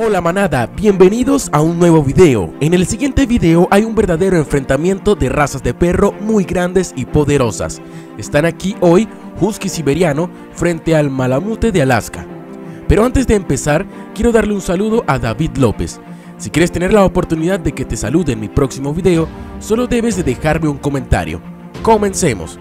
Hola manada, bienvenidos a un nuevo video. En el siguiente video hay un verdadero enfrentamiento de razas de perro muy grandes y poderosas. Están aquí hoy Husky Siberiano frente al Malamute de Alaska. Pero antes de empezar, quiero darle un saludo a David López. Si quieres tener la oportunidad de que te salude en mi próximo video, solo debes de dejarme un comentario. ¡Comencemos!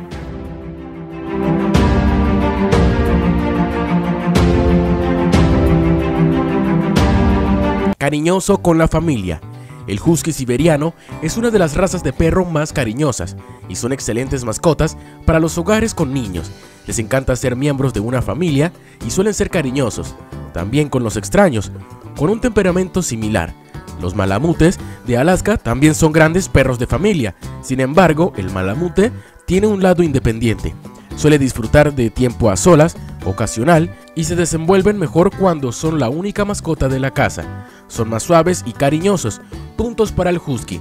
Cariñoso con la familia. El Husky Siberiano es una de las razas de perro más cariñosas y son excelentes mascotas para los hogares con niños. Les encanta ser miembros de una familia y suelen ser cariñosos, también con los extraños, con un temperamento similar. Los malamutes de Alaska también son grandes perros de familia, sin embargo el malamute tiene un lado independiente. Suele disfrutar de tiempo a solas, ocasional, y se desenvuelven mejor cuando son la única mascota de la casa. Son más suaves y cariñosos. Puntos para el Husky.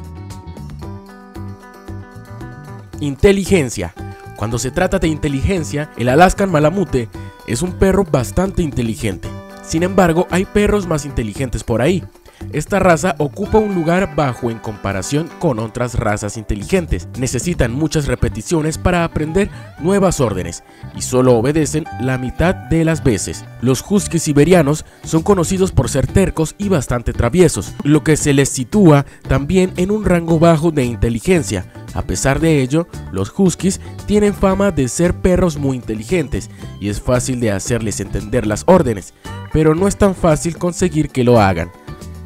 Inteligencia. Cuando se trata de inteligencia, el Alaskan Malamute es un perro bastante inteligente. Sin embargo, hay perros más inteligentes por ahí. Esta raza ocupa un lugar bajo en comparación con otras razas inteligentes. Necesitan muchas repeticiones para aprender nuevas órdenes y solo obedecen la mitad de las veces. Los huskies siberianos son conocidos por ser tercos y bastante traviesos, lo que se les sitúa también en un rango bajo de inteligencia. A pesar de ello, los huskies tienen fama de ser perros muy inteligentes y es fácil de hacerles entender las órdenes, pero no es tan fácil conseguir que lo hagan.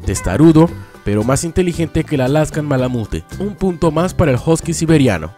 Testarudo, pero más inteligente que el Alaskan Malamute. Un punto más para el Husky Siberiano.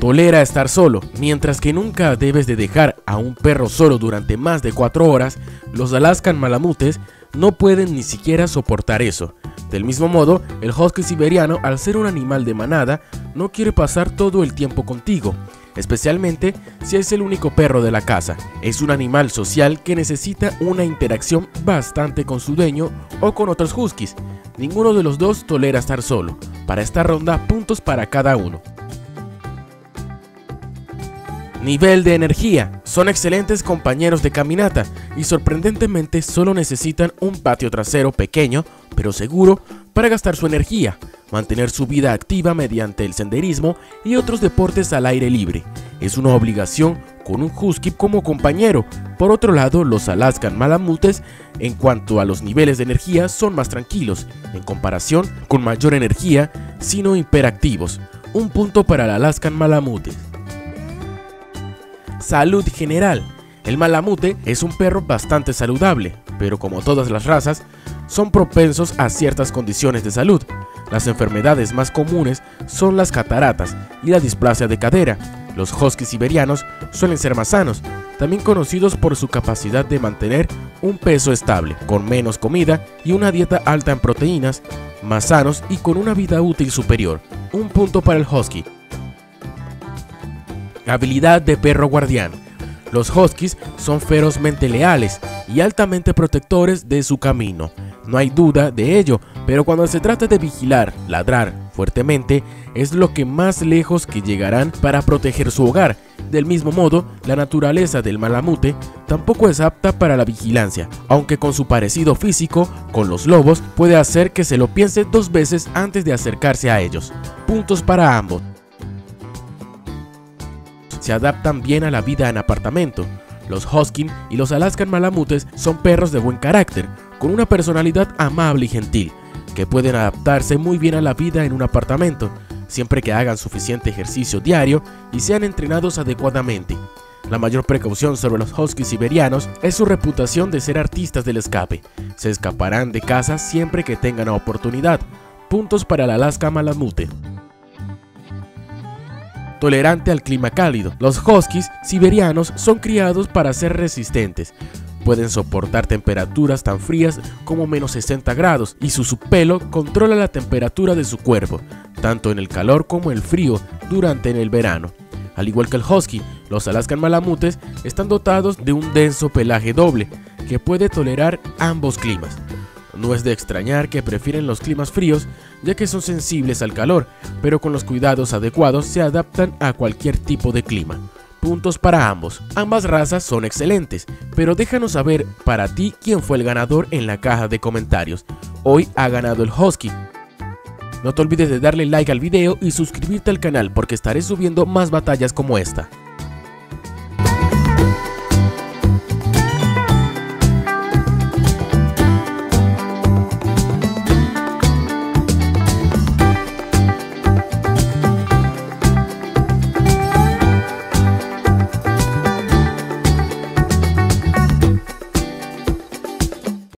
Tolera estar solo. Mientras que nunca debes de dejar a un perro solo durante más de 4 horas, los Alaskan Malamutes no pueden ni siquiera soportar eso. Del mismo modo, el Husky Siberiano, al ser un animal de manada, no quiere pasar todo el tiempo contigo, especialmente si es el único perro de la casa. Es un animal social que necesita una interacción bastante con su dueño o con otros huskies. Ninguno de los dos tolera estar solo. Para esta ronda, puntos para cada uno. Nivel de energía. Son excelentes compañeros de caminata y sorprendentemente solo necesitan un patio trasero pequeño pero seguro para gastar su energía, mantener su vida activa mediante el senderismo y otros deportes al aire libre. Es una obligación con un husky como compañero. Por otro lado, los Alaskan Malamutes, en cuanto a los niveles de energía, son más tranquilos, en comparación con mayor energía, sino hiperactivos. Un punto para el Alaskan Malamute. Salud general. El Malamute es un perro bastante saludable, pero como todas las razas, son propensos a ciertas condiciones de salud. Las enfermedades más comunes son las cataratas y la displasia de cadera. Los huskies siberianos suelen ser más sanos, también conocidos por su capacidad de mantener un peso estable, con menos comida y una dieta alta en proteínas, más sanos y con una vida útil superior. Un punto para el husky. Habilidad de perro guardián. Los huskies son ferozmente leales y altamente protectores de su camino. No hay duda de ello, pero cuando se trata de vigilar, ladrar fuertemente, es lo que más lejos que llegarán para proteger su hogar. Del mismo modo, la naturaleza del malamute tampoco es apta para la vigilancia, aunque con su parecido físico con los lobos puede hacer que se lo piense 2 veces antes de acercarse a ellos. Puntos para ambos. Se adaptan bien a la vida en apartamento. Los husky y los Alaskan Malamutes son perros de buen carácter, con una personalidad amable y gentil, que pueden adaptarse muy bien a la vida en un apartamento, siempre que hagan suficiente ejercicio diario y sean entrenados adecuadamente. La mayor precaución sobre los huskies siberianos es su reputación de ser artistas del escape. Se escaparán de casa siempre que tengan oportunidad. Puntos para el Alaskan Malamute. Tolerante al clima cálido. Los huskies siberianos son criados para ser resistentes. Pueden soportar temperaturas tan frías como menos 60 grados y su pelo controla la temperatura de su cuerpo, tanto en el calor como el frío durante el verano. Al igual que el husky, los Alaskan Malamutes están dotados de un denso pelaje doble que puede tolerar ambos climas. No es de extrañar que prefieren los climas fríos ya que son sensibles al calor, pero con los cuidados adecuados se adaptan a cualquier tipo de clima. puntos para ambos. Ambas razas son excelentes, pero déjanos saber para ti quién fue el ganador en la caja de comentarios. Hoy ha ganado el Husky. No te olvides de darle like al video y suscribirte al canal porque estaré subiendo más batallas como esta.